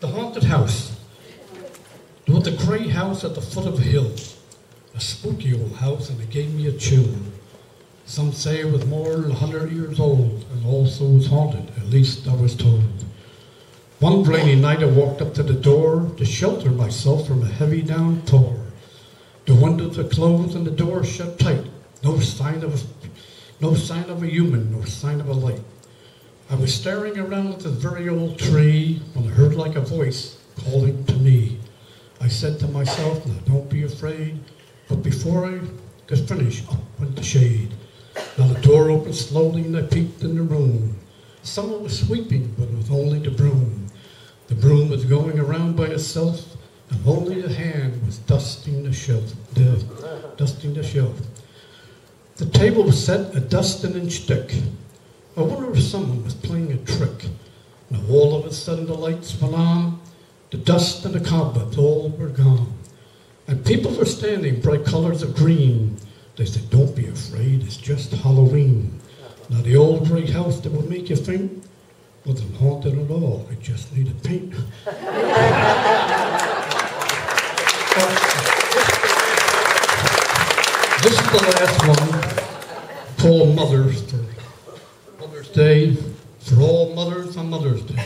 the haunted house. There was a grey house at the foot of a hill, a spooky old house, and it gave me a chill. Some say it was more than 100 years old, and also was haunted, at least I was told. One rainy night I walked up to the door to shelter myself from a heavy downpour. The windows were closed and the door shut tight. No sign of a human, no sign of a light. I was staring around at this very old tree when I heard like a voice calling to me. I said to myself, now don't be afraid, but before I could finish, up went the shade. Now the door opened slowly and I peeped in the room. Someone was sweeping, but it was only the broom. The broom was going around by itself, and only the hand was dusting the shelf. The table was set, a dusting and shtick. I wonder if someone was playing a trick. Now all of a sudden the lights went on, the dust and the cobwebs all were gone. And people were standing, bright colors of green. They said, don't be afraid, it's just Halloween. Now the old grey house that would make you faint wasn't haunted at all. It just needed paint. This is the last one, called Mother's Day, for all mothers on Mother's Day.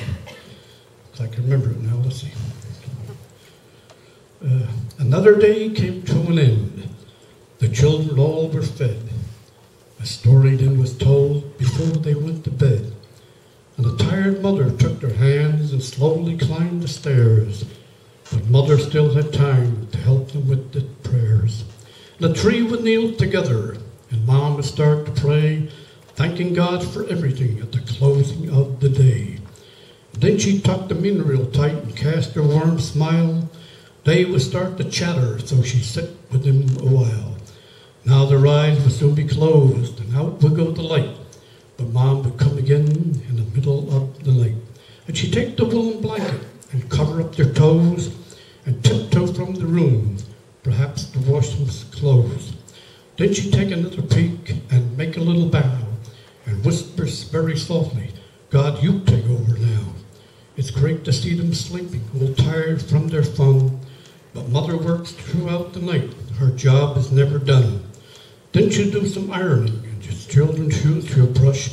If I can remember it now, let's see. Another day came to an end. The children all were fed. A story then was told before they went to bed. And the tired mother took their hands and slowly climbed the stairs. But mother still had time to help them with the prayers. The three would kneel together, and mom would start to pray, thanking God for everything at the closing of the day. Then she tucked them in real tight and cast her warm smile. They would start to chatter, so she sat with them a while. Now their eyes would soon be closed, and out would go the light. But mom would come again in the middle of the night. And she'd take the woolen blanket and cover up their toes and tiptoe from the room, perhaps to wash some clothes. Then she'd take another peek and make a little bow and whisper very softly, God, you take over now. It's great to see them sleeping, all tired from their fun. But mother works throughout the night. Her job is never done. Then she'll do some ironing and just children's shoes she'll brush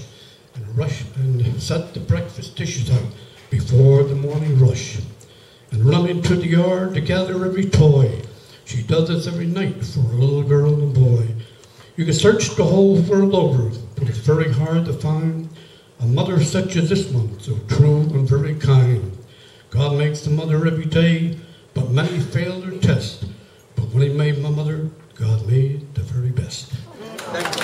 and rush and set the breakfast dishes out before the morning rush. And run into the yard to gather every toy. She does this every night for a little girl and boy. You can search the whole world over, but it's very hard to find a mother such as this one, so true and very kind. God makes the mother every day, but many fail their test. But when he made my mother, God made the very best. Thank you.